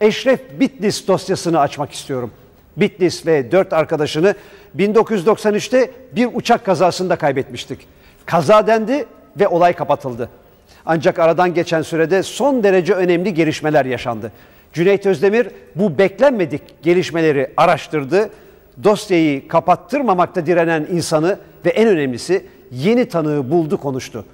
Eşref Bitlis dosyasını açmak istiyorum. Bitlis ve 4 arkadaşını 1993'te bir uçak kazasında kaybetmiştik. Kaza dendi ve olay kapatıldı. Ancak aradan geçen sürede son derece önemli gelişmeler yaşandı. Cüneyt Özdemir bu beklenmedik gelişmeleri araştırdı. Dosyayı kapattırmamakta direnen insanı ve en önemlisi yeni tanığı buldu, konuştu.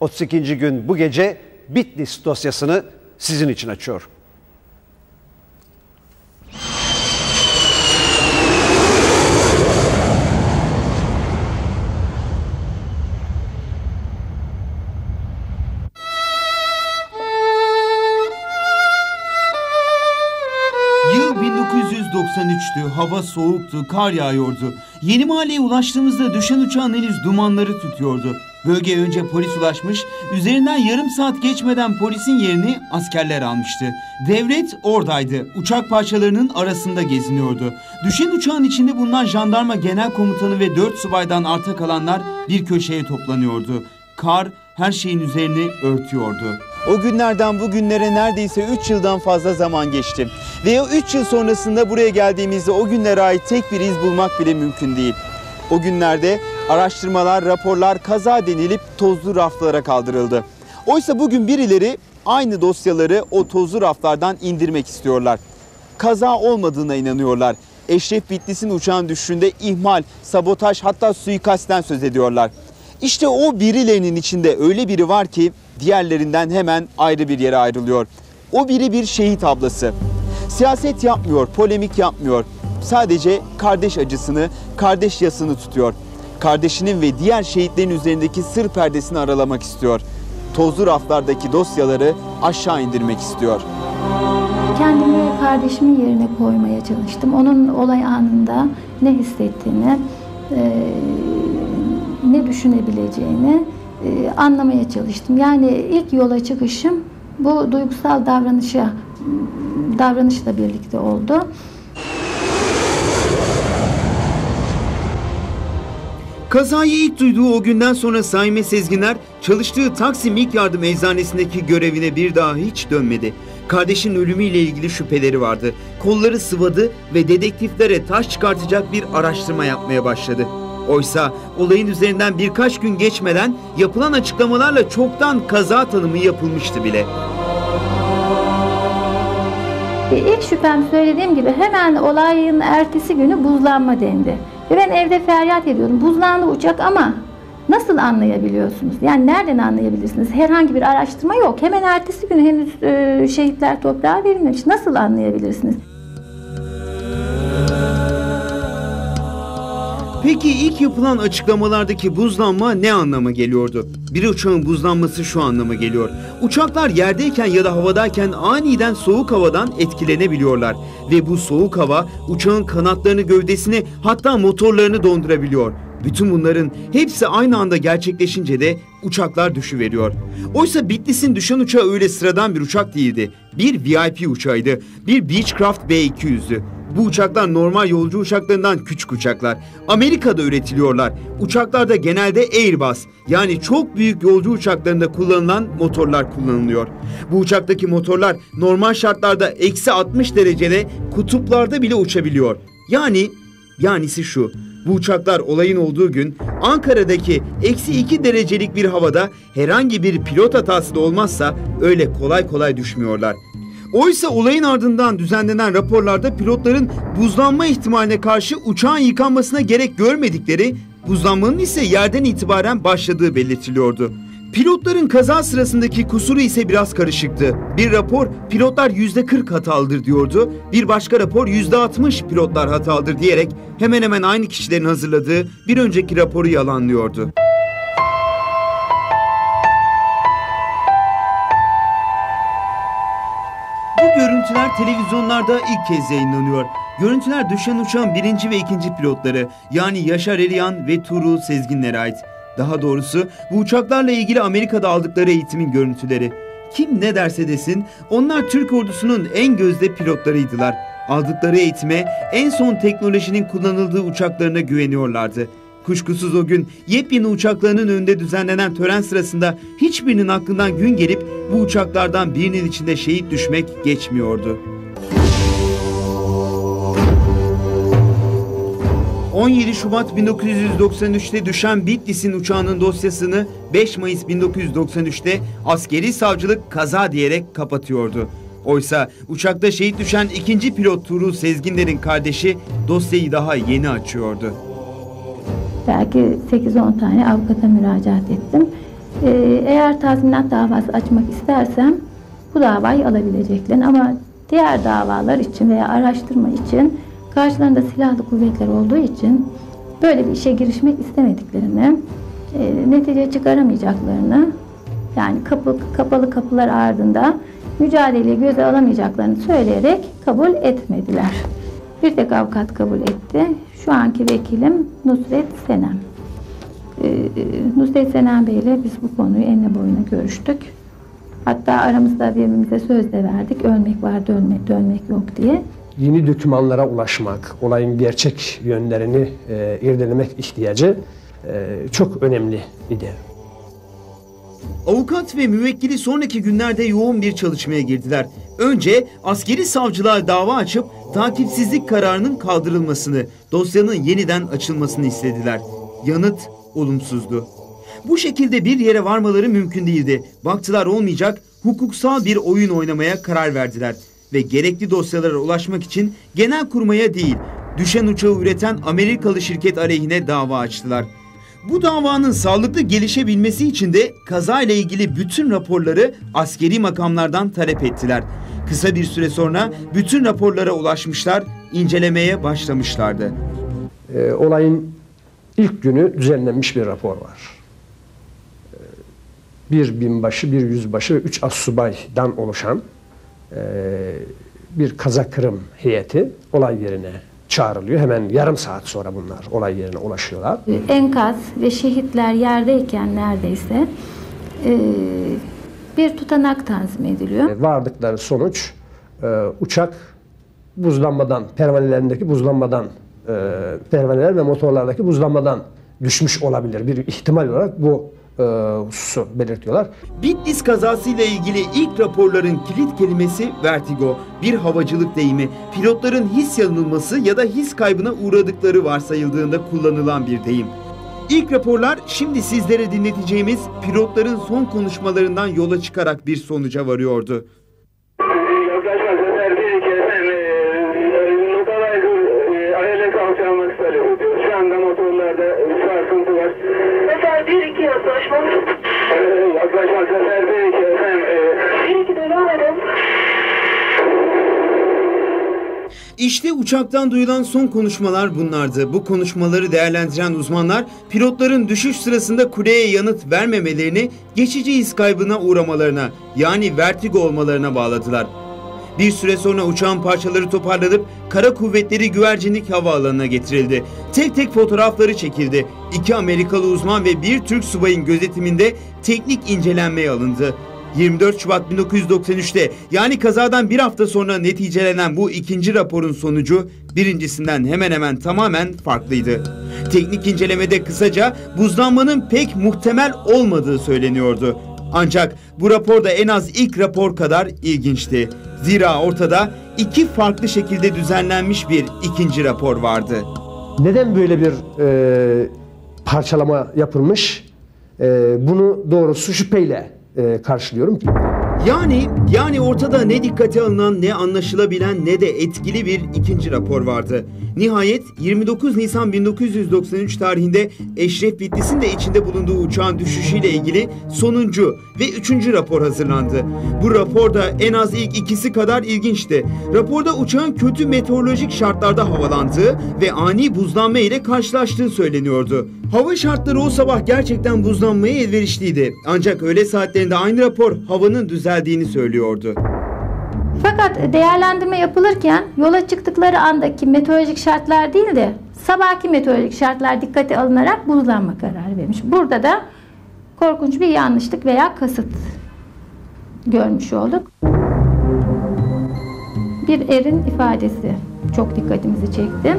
32. gün bu gece Bitlis dosyasını sizin için açıyor. Hava soğuktu, kar yağıyordu. Yeni mahalleye ulaştığımızda düşen uçağın henüz dumanları tütüyordu. Bölgeye önce polis ulaşmış, üzerinden yarım saat geçmeden polisin yerini askerler almıştı. Devlet oradaydı, uçak parçalarının arasında geziniyordu. Düşen uçağın içinde bulunan jandarma genel komutanı ve 4 subaydan arta kalanlar bir köşeye toplanıyordu. Kar her şeyin üzerini örtüyordu. O günlerden bugünlere neredeyse 3 yıldan fazla zaman geçti. Ve o 3 yıl sonrasında buraya geldiğimizde o günlere ait tek bir iz bulmak bile mümkün değil. O günlerde araştırmalar, raporlar kaza denilip tozlu raflara kaldırıldı. Oysa bugün birileri aynı dosyaları o tozlu raflardan indirmek istiyorlar. Kaza olmadığına inanıyorlar. Eşref Bitlis'in uçağın düşüşünde ihmal, sabotaj, hatta suikastten söz ediyorlar. İşte o birilerinin içinde öyle biri var ki diğerlerinden hemen ayrı bir yere ayrılıyor. O biri bir şehit ablası. Siyaset yapmıyor, polemik yapmıyor. Sadece kardeş acısını, kardeş yasını tutuyor. Kardeşinin ve diğer şehitlerin üzerindeki sır perdesini aralamak istiyor. Tozlu raflardaki dosyaları aşağı indirmek istiyor. Kendimi kardeşimin yerine koymaya çalıştım. Onun olay anında ne hissettiğini, ne düşünebileceğini anlamaya çalıştım. Yani ilk yola çıkışım bu duygusal davranışla birlikte oldu. Kazayı ilk duyduğu o günden sonra Saime Sezginler çalıştığı Taksim İlk Yardım Eczanesindeki görevine bir daha hiç dönmedi. Kardeşinin ölümüyle ilgili şüpheleri vardı. Kolları sıvadı ve dedektiflere taş çıkartacak bir araştırma yapmaya başladı. Oysa olayın üzerinden birkaç gün geçmeden yapılan açıklamalarla çoktan kaza tanımı yapılmıştı bile. İlk şüphem, söylediğim gibi, hemen olayın ertesi günü buzlanma dendi. Ve ben evde feryat ediyordum. Buzlandı uçak ama nasıl anlayabiliyorsunuz? Yani nereden anlayabilirsiniz? Herhangi bir araştırma yok. Hemen ertesi günü henüz şehitler toprağa verilmemiş. Nasıl anlayabilirsiniz? Peki ilk yapılan açıklamalardaki buzlanma ne anlama geliyordu? Bir uçağın buzlanması şu anlama geliyor. Uçaklar yerdeyken ya da havadayken aniden soğuk havadan etkilenebiliyorlar. Ve bu soğuk hava uçağın kanatlarını, gövdesini, hatta motorlarını dondurabiliyor. Bütün bunların hepsi aynı anda gerçekleşince de uçaklar düşüveriyor. Oysa Bitlis'in düşen uçağı öyle sıradan bir uçak değildi. Bir VIP uçağıydı. Bir Beechcraft B-200'dü. Bu uçaklar normal yolcu uçaklarından küçük uçaklar. Amerika'da üretiliyorlar. Uçaklarda genelde Airbus, yani çok büyük yolcu uçaklarında kullanılan motorlar kullanılıyor. Bu uçaktaki motorlar normal şartlarda eksi 60 derecede kutuplarda bile uçabiliyor. Yani şu, bu uçaklar olayın olduğu gün Ankara'daki eksi 2 derecelik bir havada herhangi bir pilot hatası da olmazsa öyle kolay kolay düşmüyorlar. Oysa olayın ardından düzenlenen raporlarda pilotların buzlanma ihtimaline karşı uçağın yıkanmasına gerek görmedikleri, buzlanmanın ise yerden itibaren başladığı belirtiliyordu. Pilotların kaza sırasındaki kusuru ise biraz karışıktı. Bir rapor pilotlar %40 hatalıdır diyordu, bir başka rapor %60 pilotlar hatalıdır diyerek hemen hemen aynı kişilerin hazırladığı bir önceki raporu yalanlıyordu. Görüntüler televizyonlarda ilk kez yayınlanıyor. Görüntüler düşen uçağın 1. ve 2. pilotları, yani Yaşar Elyan ve Tuğrul Sezginler'e ait. Daha doğrusu bu uçaklarla ilgili Amerika'da aldıkları eğitimin görüntüleri. Kim ne derse desin onlar Türk ordusunun en gözde pilotlarıydılar. Aldıkları eğitime, en son teknolojinin kullanıldığı uçaklarına güveniyorlardı. Kuşkusuz o gün yepyeni uçaklarının önünde düzenlenen tören sırasında hiçbirinin aklından gün gelip bu uçaklardan birinin içinde şehit düşmek geçmiyordu. 17 Şubat 1993'te düşen Bitlis'in uçağının dosyasını 5 Mayıs 1993'te askeri savcılık kaza diyerek kapatıyordu. Oysa uçakta şehit düşen ikinci pilot Tuğrul Sezginler'in kardeşi dosyayı daha yeni açıyordu. Belki 8-10 tane avukata müracaat ettim. Eğer tazminat davası açmak istersem bu davayı alabileceklerini, ama diğer davalar için veya araştırma için karşılarında silahlı kuvvetler olduğu için böyle bir işe girişmek istemediklerini, netice çıkaramayacaklarını, yani kapalı kapılar ardında mücadeleyi göze alamayacaklarını söyleyerek kabul etmediler. Bir tek avukat kabul etti. Şu anki vekilim Nusret Senem. Nusret Senem Bey ile biz bu konuyu enine boyuna görüştük. Hatta aramızda birbirimize söz de verdik. Ölmek var, dönmek yok diye. Yeni dokümanlara ulaşmak, olayın gerçek yönlerini irdelemek ihtiyacı çok önemli idi. Avukat ve müvekkili sonraki günlerde yoğun bir çalışmaya girdiler. Önce askeri savcılığa dava açıp takipsizlik kararının kaldırılmasını, dosyanın yeniden açılmasını istediler. Yanıt olumsuzdu. Bu şekilde bir yere varmaları mümkün değildi. Baktılar olmayacak, hukuksal bir oyun oynamaya karar verdiler. Ve gerekli dosyalara ulaşmak için Genelkurmay'a değil, düşen uçağı üreten Amerikalı şirket aleyhine dava açtılar. Bu davanın sağlıklı gelişebilmesi için de kazayla ilgili bütün raporları askeri makamlardan talep ettiler. Kısa bir süre sonra bütün raporlara ulaşmışlar, incelemeye başlamışlardı. Olayın ilk günü düzenlenmiş bir rapor var. Bir binbaşı, bir yüzbaşı ve 3 assubaydan oluşan bir kaza kırım heyeti olay yerine çağrılıyor. Hemen yarım saat sonra bunlar olay yerine ulaşıyorlar. Enkaz ve şehitler yerdeyken neredeyse bir tutanak tanzim ediliyor. Vardıkları sonuç, uçak buzlanmadan, pervanelerindeki buzlanmadan, pervaneler ve motorlardaki buzlanmadan düşmüş olabilir. Bir ihtimal olarak bu hususu belirtiyorlar. Bitlis kazasıyla ilgili ilk raporların kilit kelimesi vertigo. Bir havacılık deyimi. Pilotların his yanılması ya da his kaybına uğradıkları varsayıldığında kullanılan bir deyim. İlk raporlar şimdi sizlere dinleteceğimiz pilotların son konuşmalarından yola çıkarak bir sonuca varıyordu. İşte uçaktan duyulan son konuşmalar bunlardı. Bu konuşmaları değerlendiren uzmanlar pilotların düşüş sırasında kuleye yanıt vermemelerini geçici his kaybına uğramalarına, yani vertigo olmalarına bağladılar. Bir süre sonra uçağın parçaları toparlanıp Kara Kuvvetleri Güvercinlik Havaalanı'na getirildi. Tek tek fotoğrafları çekildi. 2 Amerikalı uzman ve 1 Türk subayın gözetiminde teknik incelenmeye alındı. 24 Şubat 1993'te, yani kazadan bir hafta sonra neticelenen bu ikinci raporun sonucu birincisinden hemen hemen tamamen farklıydı. Teknik incelemede kısaca buzlanmanın pek muhtemel olmadığı söyleniyordu. Ancak bu rapor da en az ilk rapor kadar ilginçti. Zira ortada 2 farklı şekilde düzenlenmiş bir ikinci rapor vardı. Neden böyle bir parçalama yapılmış? Bunu doğrusu şüpheyle karşılıyorum. Yani ortada ne dikkate alınan, ne anlaşılabilen, ne de etkili bir ikinci rapor vardı. Nihayet 29 Nisan 1993 tarihinde Eşref Bitlis'in de içinde bulunduğu uçağın düşüşüyle ilgili sonuncu ve 3. rapor hazırlandı. Bu raporda en az ilk ikisi kadar ilginçti. Raporda uçağın kötü meteorolojik şartlarda havalandığı ve ani buzlanma ile karşılaştığı söyleniyordu. Hava şartları o sabah gerçekten buzlanmaya elverişliydi. Ancak öğle saatlerinde aynı rapor havanın düzeldiğini söylüyordu. Fakat değerlendirme yapılırken yola çıktıkları andaki meteorolojik şartlar değil de sabahki meteorolojik şartlar dikkate alınarak buzlanma kararı vermiş. Burada da korkunç bir yanlışlık veya kasıt görmüş olduk. Bir erin ifadesi çok dikkatimizi çekti.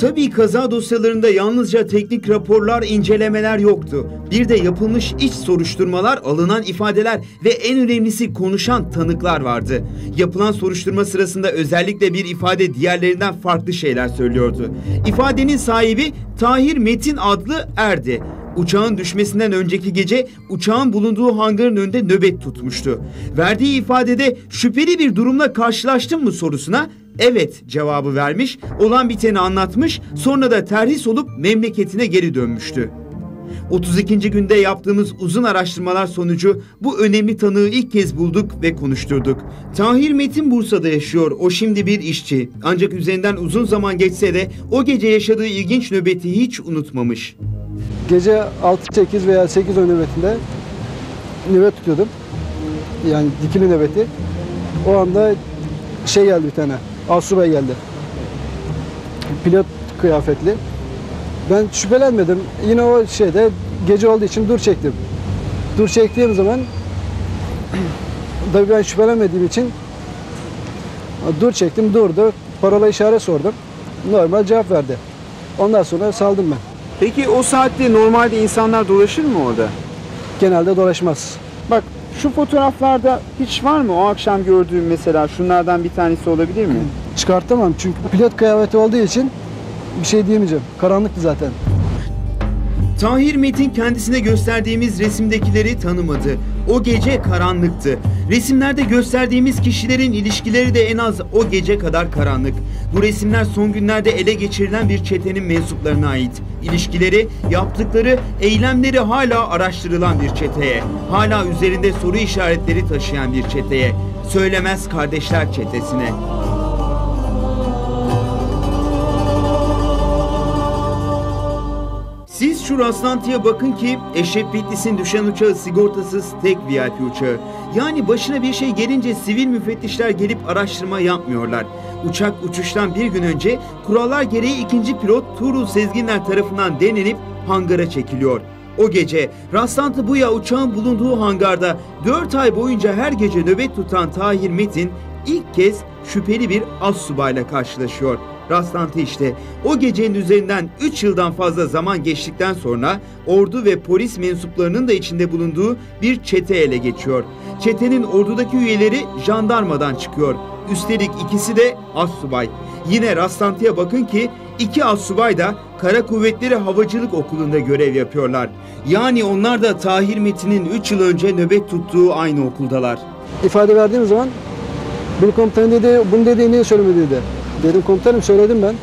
Tabii kaza dosyalarında yalnızca teknik raporlar, incelemeler yoktu. Bir de yapılmış iç soruşturmalar, alınan ifadeler ve en önemlisi konuşan tanıklar vardı. Yapılan soruşturma sırasında özellikle bir ifade diğerlerinden farklı şeyler söylüyordu. İfadenin sahibi Tahir Metin adlı erdi. Uçağın düşmesinden önceki gece uçağın bulunduğu hangarın önünde nöbet tutmuştu. Verdiği ifadede şüpheli bir durumla karşılaştın mı sorusuna evet cevabı vermiş, olan biteni anlatmış, sonra da terhis olup memleketine geri dönmüştü. 32. günde yaptığımız uzun araştırmalar sonucu bu önemli tanığı ilk kez bulduk ve konuşturduk. Tahir Metin Bursa'da yaşıyor, o şimdi bir işçi. Ancak üzerinden uzun zaman geçse de o gece yaşadığı ilginç nöbeti hiç unutmamış. Gece 6-8 veya 8 nöbetinde nöbet tutuyordum. Yani dikili nöbeti. O anda şey geldi bir tane, Asur Bey geldi. Pilot kıyafetli. Ben şüphelenmedim. Yine o şeyde gece olduğu için dur çektim. Dur çektiğim zaman tabii ben şüphelenmediğim için dur çektim, durdu. Parola işaret sordum. Normal cevap verdi. Ondan sonra saldım ben. Peki o saatte normalde insanlar dolaşır mı orada? Genelde dolaşmaz. Bak şu fotoğraflarda hiç var mı o akşam gördüğüm, mesela şunlardan bir tanesi olabilir mi? Çıkartamam çünkü pilot kıyafeti olduğu için bir şey diyemeyeceğim. Karanlıktı zaten. Tahir Metin kendisine gösterdiğimiz resimdekileri tanımadı. O gece karanlıktı. Resimlerde gösterdiğimiz kişilerin ilişkileri de en az o gece kadar karanlık. Bu resimler son günlerde ele geçirilen bir çetenin mensuplarına ait. İlişkileri, yaptıkları, eylemleri hala araştırılan bir çeteye. Hala üzerinde soru işaretleri taşıyan bir çeteye. Söylemez Kardeşler Çetesi'ne. Siz şu rastlantıya bakın ki Eşref Bitlis'in düşen uçağı sigortasız tek VIP uçağı. Yani başına bir şey gelince sivil müfettişler gelip araştırma yapmıyorlar. Uçak uçuştan bir gün önce kurallar gereği ikinci pilot Tuğrul Sezginler tarafından denenip hangara çekiliyor. O gece rastlantı bu ya, uçağın bulunduğu hangarda 4 ay boyunca her gece nöbet tutan Tahir Metin ilk kez şüpheli bir astsubayla karşılaşıyor. Rastlantı işte. O gecenin üzerinden 3 yıldan fazla zaman geçtikten sonra ordu ve polis mensuplarının da içinde bulunduğu bir çete ele geçiyor. Çetenin ordudaki üyeleri jandarmadan çıkıyor. Üstelik ikisi de astsubay. Yine rastlantıya bakın ki 2 astsubay da Kara Kuvvetleri Havacılık Okulu'nda görev yapıyorlar. Yani onlar da Tahir Metin'in 3 yıl önce nöbet tuttuğu aynı okuldalar. İfade verdiğim zaman bir komutan dedi, bunu dedi niye söylemedi dedi. Dedim komutanım söyledim ben.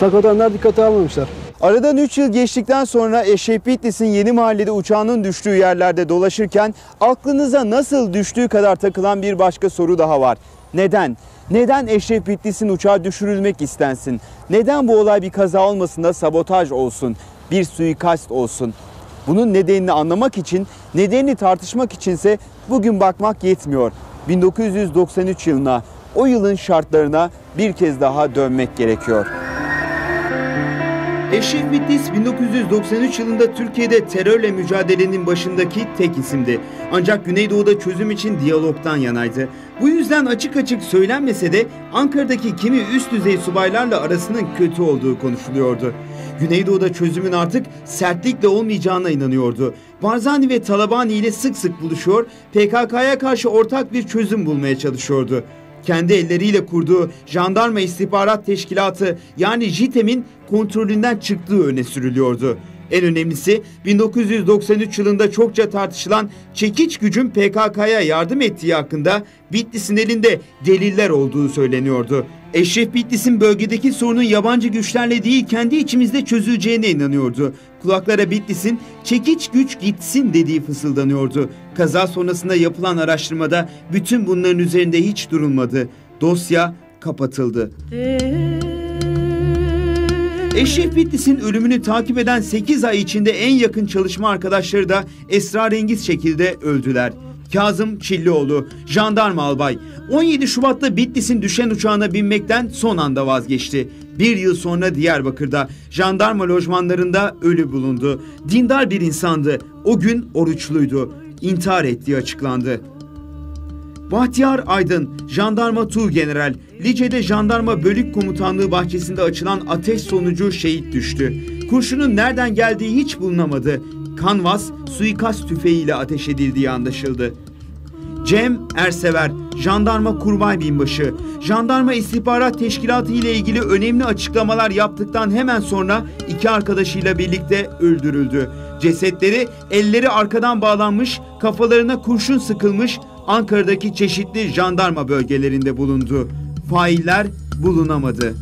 Fakat dikkate almamışlar. Aradan 3 yıl geçtikten sonra Eşref Bitlis'in yeni mahallede uçağının düştüğü yerlerde dolaşırken aklınıza nasıl düştüğü kadar takılan bir başka soru daha var. Neden? Neden Eşref Bitlis'in uçağı düşürülmek istensin? Neden bu olay bir kaza olmasın da sabotaj olsun, bir suikast olsun? Bunun nedenini anlamak için, nedenini tartışmak içinse bugün bakmak yetmiyor. 1993 yılına, o yılın şartlarına bir kez daha dönmek gerekiyor. Eşref Bitlis 1993 yılında Türkiye'de terörle mücadelenin başındaki tek isimdi. Ancak Güneydoğu'da çözüm için diyalogtan yanaydı. Bu yüzden açık açık söylenmese de Ankara'daki kimi üst düzey subaylarla arasının kötü olduğu konuşuluyordu. Güneydoğu'da çözümün artık sertlikle olmayacağına inanıyordu. Barzani ve Talabani ile sık sık buluşuyor, PKK'ya karşı ortak bir çözüm bulmaya çalışıyordu. Kendi elleriyle kurduğu Jandarma İstihbarat Teşkilatı yani JITEM'in kontrolünden çıktığı öne sürülüyordu. En önemlisi 1993 yılında çokça tartışılan çekiç gücün PKK'ya yardım ettiği hakkında Bitlis'in elinde deliller olduğu söyleniyordu. Eşref Bitlis'in bölgedeki sorunun yabancı güçlerle değil kendi içimizde çözüleceğine inanıyordu. Kulaklara Bitlis'in çekiç güç gitsin dediği fısıldanıyordu. Kaza sonrasında yapılan araştırmada bütün bunların üzerinde hiç durulmadı. Dosya kapatıldı. Eşref Bitlis'in ölümünü takip eden 8 ay içinde en yakın çalışma arkadaşları da esrarengiz şekilde öldüler. Kazım Çillioğlu, jandarma albay, 17 Şubat'ta Bitlis'in düşen uçağına binmekten son anda vazgeçti. Bir yıl sonra Diyarbakır'da jandarma lojmanlarında ölü bulundu. Dindar bir insandı. O gün oruçluydu. İntihar ettiği açıklandı. Bahtiyar Aydın, Jandarma Tuğgeneral, Lice'de Jandarma Bölük Komutanlığı bahçesinde açılan ateş sonucu şehit düştü. Kurşunun nereden geldiği hiç bulunamadı. Kanvas, suikast tüfeğiyle ateş edildiği anlaşıldı. Cem Ersever, Jandarma Kurmay Binbaşı, Jandarma İstihbarat Teşkilatı ile ilgili önemli açıklamalar yaptıktan hemen sonra iki arkadaşıyla birlikte öldürüldü. Cesetleri elleri arkadan bağlanmış, kafalarına kurşun sıkılmış, Ankara'daki çeşitli jandarma bölgelerinde bulundu. Failler bulunamadı.